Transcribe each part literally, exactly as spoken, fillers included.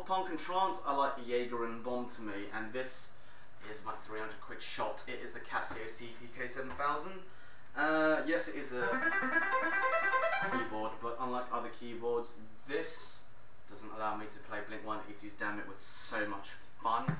punk and trance, I like the Jaeger and Bomb to me, and this is my three hundred quid shot. It is the Casio C T K seven thousand. Uh, yes, it is a keyboard, but unlike other keyboards, this doesn't allow me to play Blink one eighty-two's Dammit with so much fun.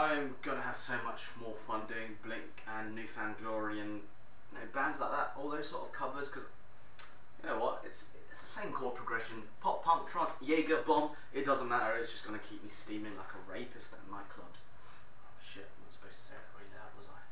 I'm gonna have so much more fun doing Blink and Newfound Glory and you know, bands like that, all those sort of covers, because you know what, it's it's the same chord progression: pop punk, trance, Jaeger, Bomb. It doesn't matter. It's just gonna keep me steaming like a rapist at nightclubs. Oh shit! I'm not supposed to say it really loud, was I?